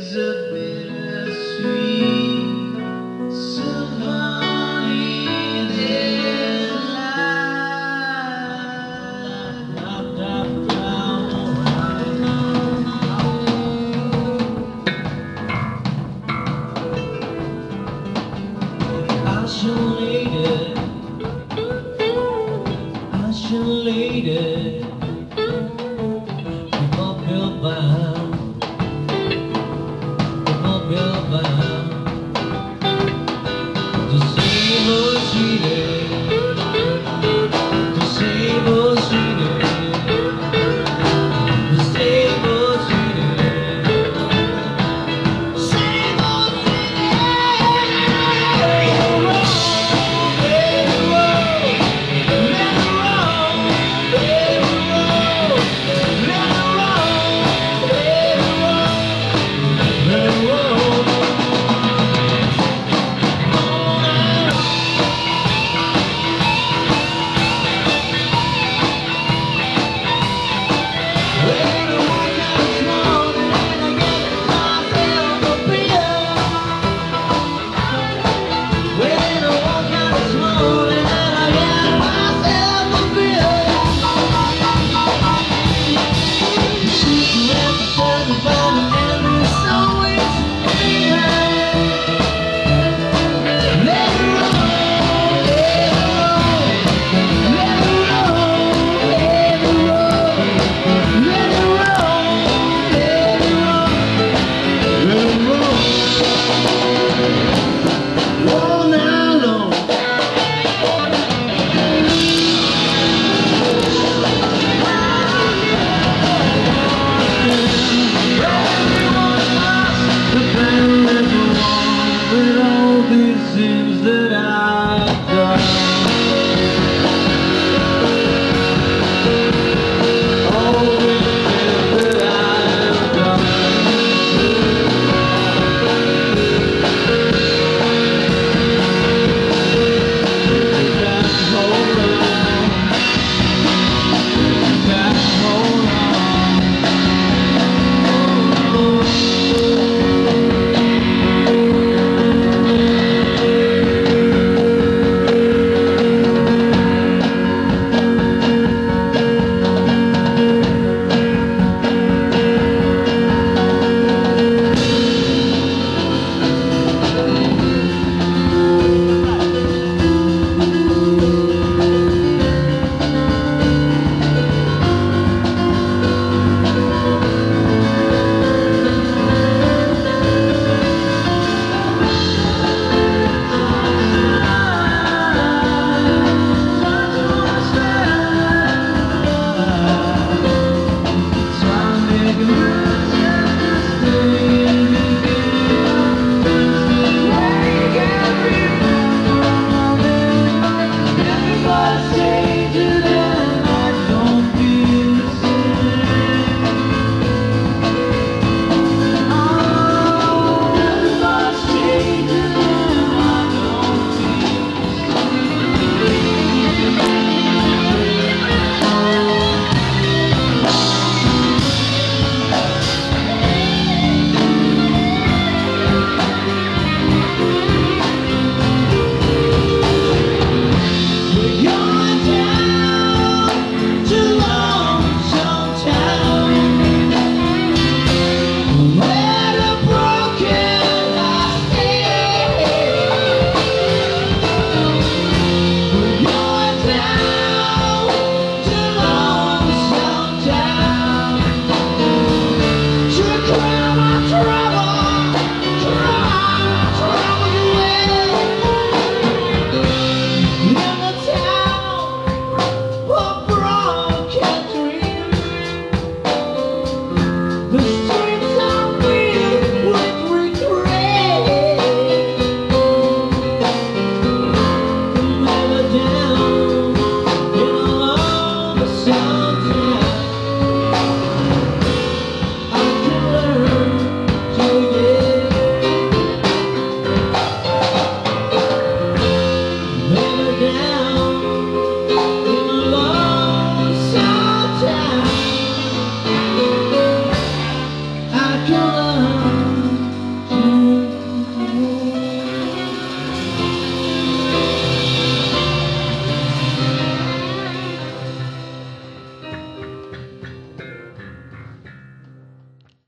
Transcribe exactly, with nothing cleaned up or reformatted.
is a